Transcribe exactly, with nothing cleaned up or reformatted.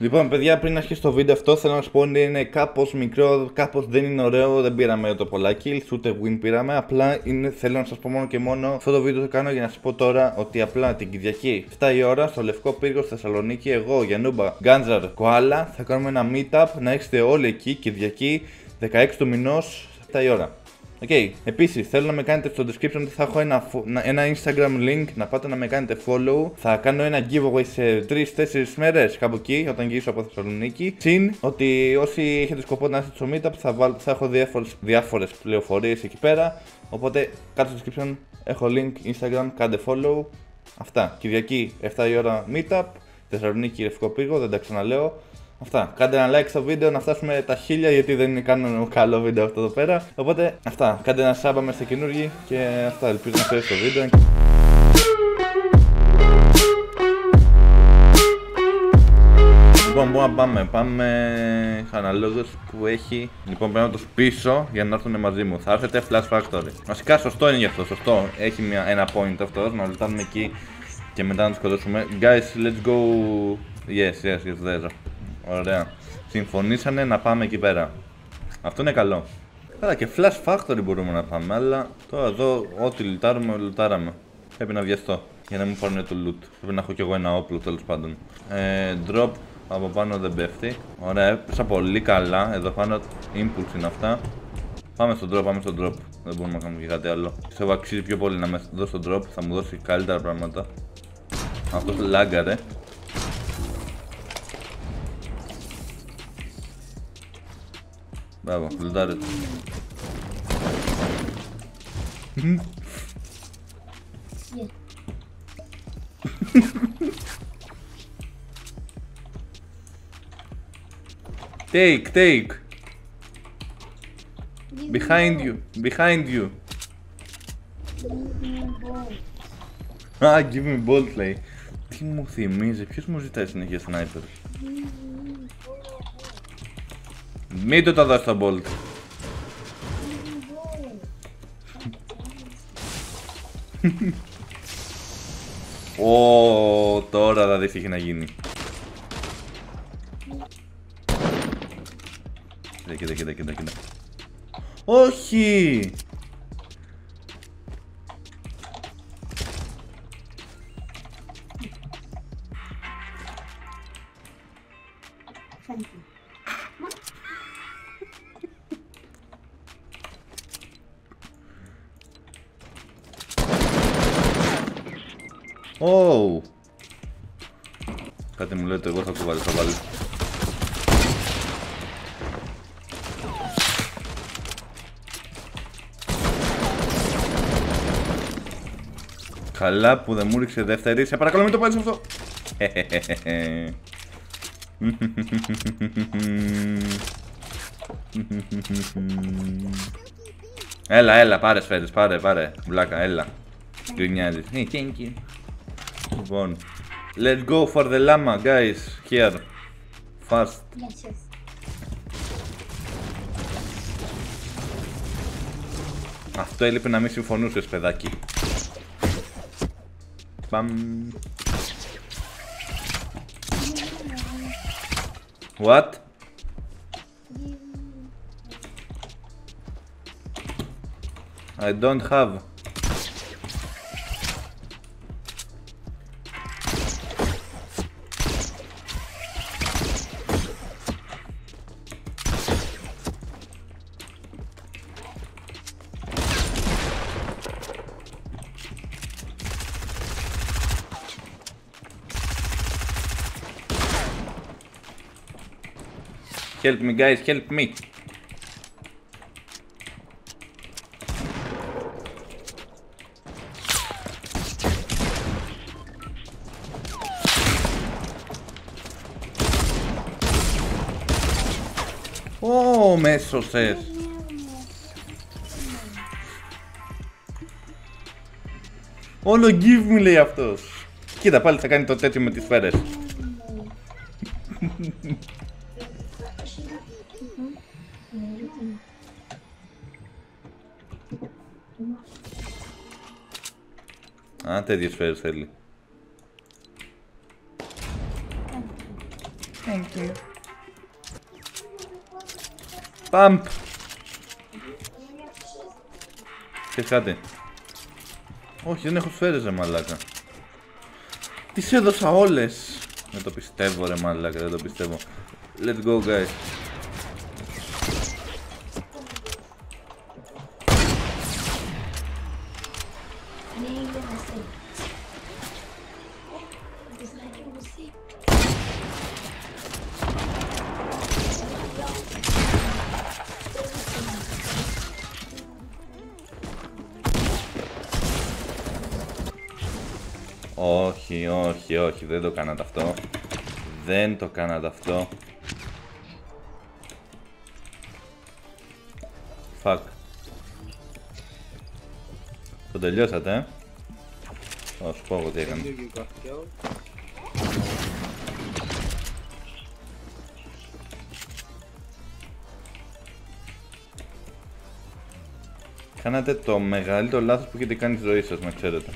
Λοιπόν, παιδιά, πριν αρχίσει το βίντεο αυτό, θέλω να σας πω ότι είναι κάπως μικρό, κάπως δεν είναι ωραίο. Δεν πήραμε το πολλά kills, ούτε win πήραμε. Απλά είναι, θέλω να σας πω μόνο και μόνο. Αυτό το βίντεο το κάνω για να σας πω τώρα ότι απλά την Κυριακή εφτά η ώρα στο Λευκό Πύργο στη Θεσσαλονίκη, εγώ, Γιανούμπα, Γκάντζαρ, Κοάλα, θα κάνουμε ένα meetup. Να είστε όλοι εκεί, Κυριακή δεκαέξι του μηνός, εφτά η ώρα. Οκ, okay. Επίσης θέλω να με κάνετε στο description, θα έχω ένα, ένα Instagram link, να πάτε να με κάνετε follow. Θα κάνω ένα giveaway σε τρεις τέσσερις μέρες κάπου εκεί, όταν γυρίσω από Θεσσαλονίκη. Συν ότι όσοι έχετε σκοπό να είστε στο meetup θα, βάλ, θα έχω διάφορες, διάφορες πληροφορίες εκεί πέρα. Οπότε κάτω στο description έχω link Instagram, κάντε follow. Αυτά, Κυριακή εφτά η ώρα meetup, Θεσσαλονίκη Λευκό Πύργο, δεν τα ξαναλέω. Αυτά, κάντε ένα like στο βίντεο να φτάσουμε τα χίλια, γιατί δεν είναι καν καλό βίντεο αυτό εδώ πέρα. Οπότε αυτά, κάντε ένα σάμπα μες στα καινούργοι και αυτά, ελπίζω να σας αρέσει το βίντεο. Λοιπόν, πού να πάμε, πάμε αναλόγως που έχει. Λοιπόν, πρέπει να τους πίσω για να έρθουν μαζί μου. Θα έρθετε Flash Factory. Βασικά σωστό είναι γι' αυτό, σωστό. Έχει μια, ένα point αυτός, να λουτάμε εκεί και μετά να τους σκοτώσουμε. Guys, let's go. Yes, yes, yes, yes. Ωραία. Συμφωνήσανε να πάμε εκεί πέρα. Αυτό είναι καλό. Καλά, και Flash Factory μπορούμε να πάμε, αλλά τώρα εδώ ό,τι λουτάρουμε, λουτάραμε. Πρέπει να βιαστώ για να μην πάρουν το loot. Πρέπει να έχω κι εγώ ένα όπλο τέλος πάντων. Ε, drop από πάνω δεν πέφτει. Ωραία, έπεσα πολύ καλά. Εδώ πάνω impulse είναι αυτά. Πάμε στον drop, πάμε στον drop. Δεν μπορούμε να κάνουμε και κάτι άλλο. Πιστεύω αξίζει πιο πολύ να με δώσει τον drop. Θα μου δώσει καλύτερα πράγματα. Αυτό λάγκαρε. Μπράβο, λουτάρε. Take, take. Behind you, behind you. Α, give me ball play. Τι μου θυμίζει, ποιος μου ζητάει συνέχεια sniper. Μην του τα δώσεις τα bolt. Ω, τώρα θα δεις τι έχει να γίνει. Κοίτα, κοίτα, κοίτα, κοίτα. Όχι! Ωου! Κάτι μου λέτε, εγώ θα κουβαλήσω, θα βάλω. Καλά που δεν μου ρίξε δεύτερη. Σε παρακαλώ μην το πάρεις αυτό. Έλα, έλα, πάρε σφαίρες, πάρε, πάρε. Βλάκα, έλα. Γκρινιάζεις. Λοιπόν, let's go for the llama, guys. Here. Fast. Αυτό έλειπε να μην συμφωνούσες, παιδάκι. Παμ. What? I don't have. Help me, guys, help me. Oh, με σώσες. Όλο give me λέει αυτός. Κοίτα, πάλι θα κάνει το τέτοιο με τις σφαίρες. Α, τέτοιες σφαίρες θέλει. Θεσσαλονίκη. Παμπ. Ξέρεις κάτι? Όχι, δεν έχω σφαίρες ρε μαλάκα. Τις έδωσα όλες. Δεν το πιστεύω ρε μαλάκα, δεν το πιστεύω. Let's go guys. Όχι, όχι, όχι, δεν το κάνατε αυτό. Δεν το κάνατε αυτό. Fuck. Το τελειώσατε, ε. Θα σου πω εγώ τι έκανε. Κάνατε το μεγαλύτερο λάθος που έχετε κάνει στη ζωή σας, να ξέρετε.